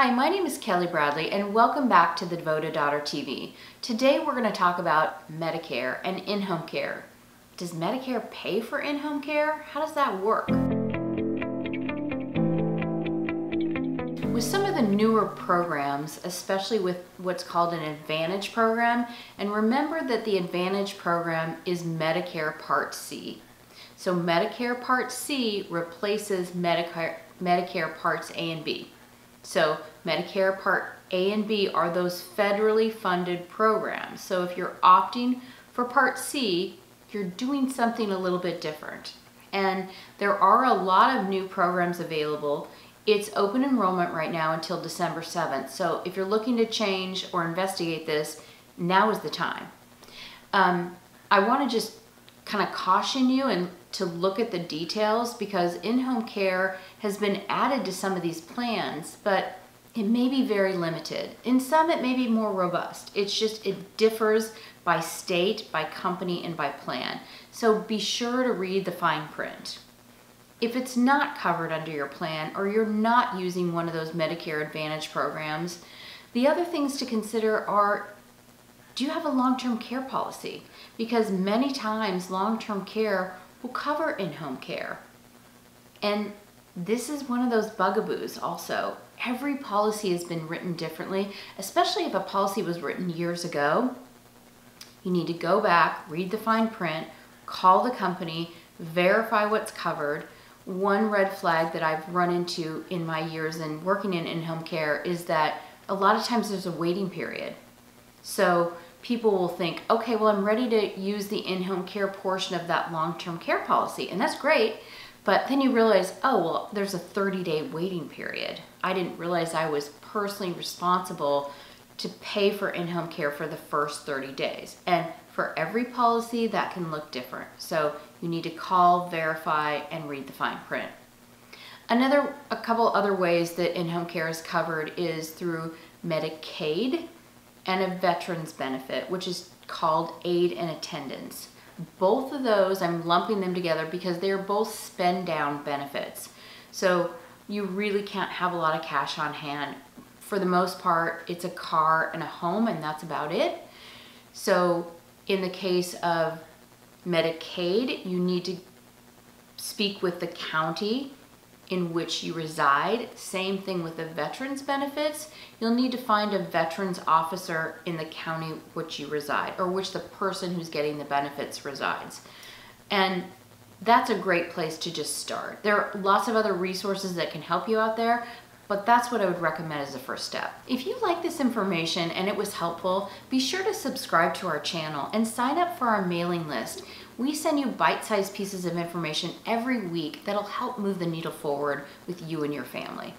Hi, my name is Kelly Bradley and welcome back to The Devoted Daughter TV. Today we're going to talk about Medicare and in-home care. Does Medicare pay for in-home care? How does that work? With some of the newer programs, especially with what's called an Advantage program, and remember that the Advantage program is Medicare Part C. So Medicare Part C replaces Medicare Parts A and B. So Medicare Part A and B are those federally funded programs. So if you're opting for Part C, you're doing something a little bit different. And there are a lot of new programs available. It's open enrollment right now until December 7th. So if you're looking to change or investigate this, now is the time. I want to just kind of caution you and to look at the details, because in-home care has been added to some of these plans, but it may be very limited. In some, it may be more robust. It's just, it differs by state, by company, and by plan. So be sure to read the fine print. If it's not covered under your plan, or you're not using one of those Medicare Advantage programs, the other things to consider are, do you have a long-term care policy? Because many times long-term care will cover in-home care. And this is one of those bugaboos also. Every policy has been written differently, especially if a policy was written years ago. You need to go back, read the fine print, call the company, verify what's covered. One red flag that I've run into in my years in working in in-home care is that a lot of times there's a waiting period. So people will think, okay, well, I'm ready to use the in-home care portion of that long-term care policy, and that's great, but then you realize, oh, well, there's a 30-day waiting period. I didn't realize I was personally responsible to pay for in-home care for the first 30 days. And for every policy, that can look different. So you need to call, verify, and read the fine print. A couple other ways that in-home care is covered is through Medicaid, and a veterans benefit, which is called aid and attendance. Both of those, I'm lumping them together because they're both spend down benefits. So you really can't have a lot of cash on hand. For the most part, it's a car and a home, and that's about it. So in the case of Medicaid, you need to speak with the county in which you reside. Same thing with the veterans benefits. You'll need to find a veterans officer in the county which you reside, or which the person who's getting the benefits resides. And that's a great place to just start. There are lots of other resources that can help you out there, but that's what I would recommend as a first step. If you like this information and it was helpful, be sure to subscribe to our channel and sign up for our mailing list. We send you bite-sized pieces of information every week that'll help move the needle forward with you and your family.